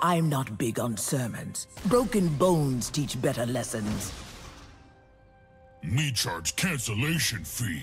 I'm not big on sermons. Broken bones teach better lessons. Me charge cancellation fee.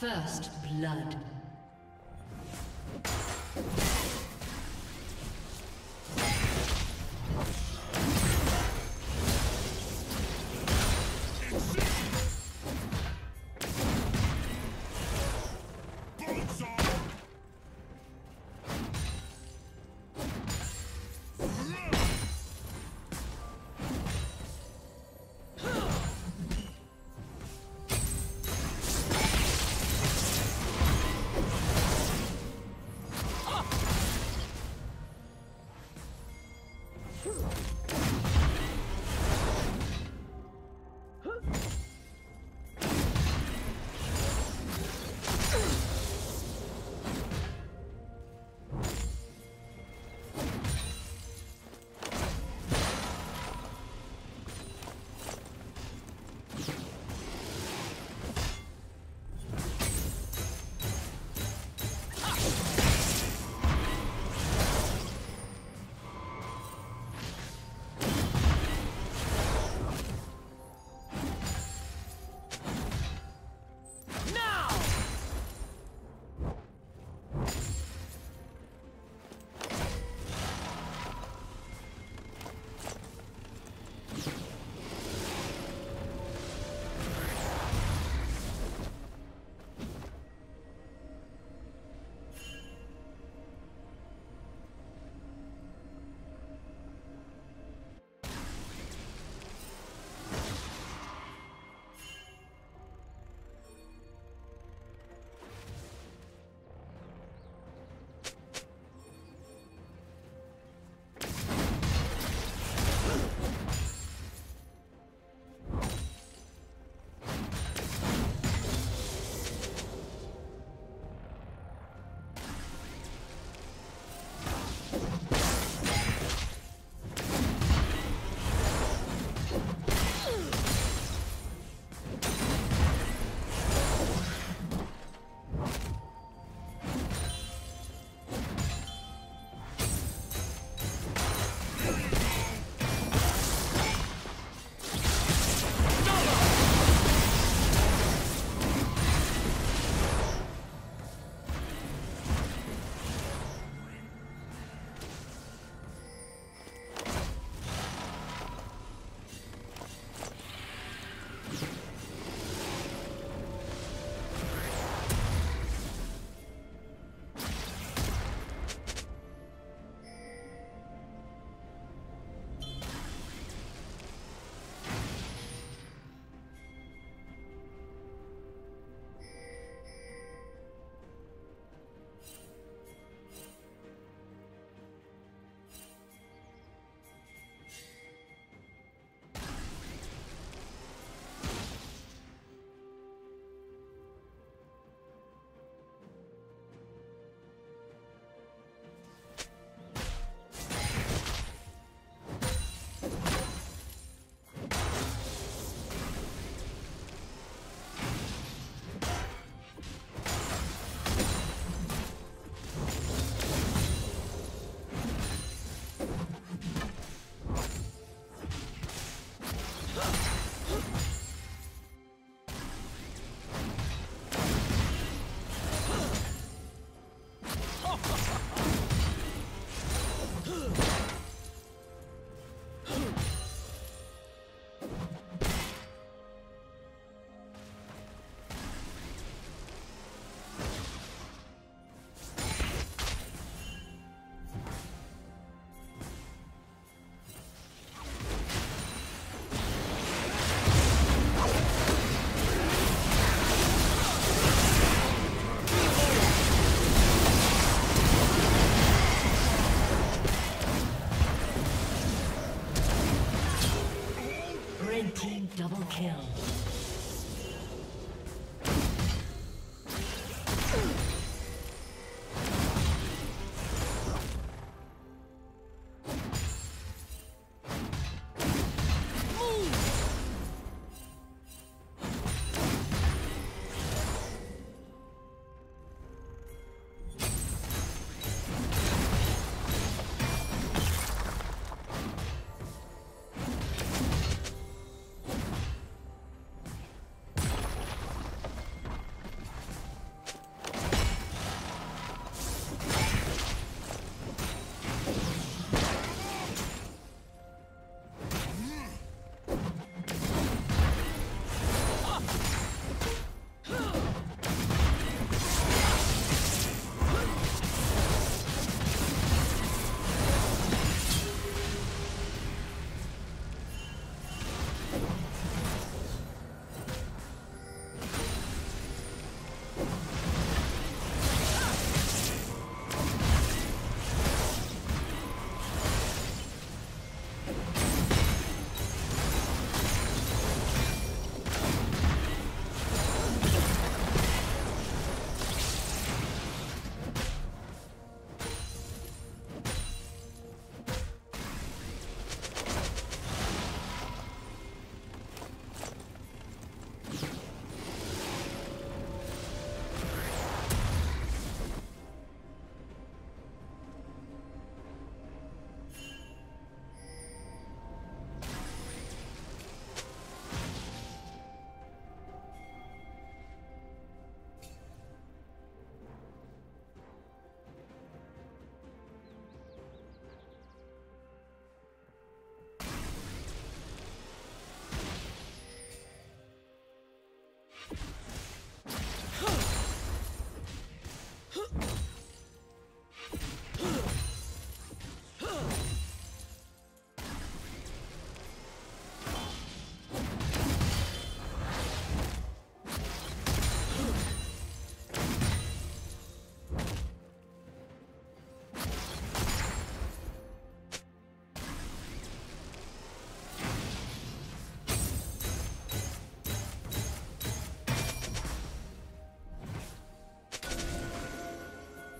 First blood.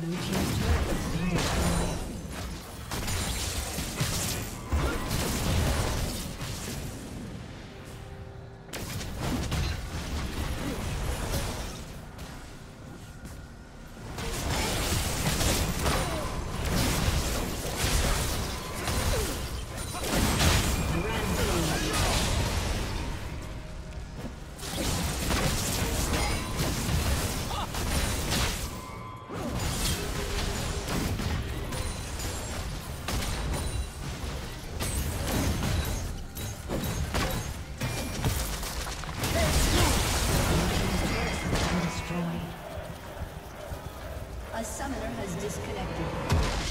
Blue team's turret has been destroyed. Rampage. A summoner has disconnected.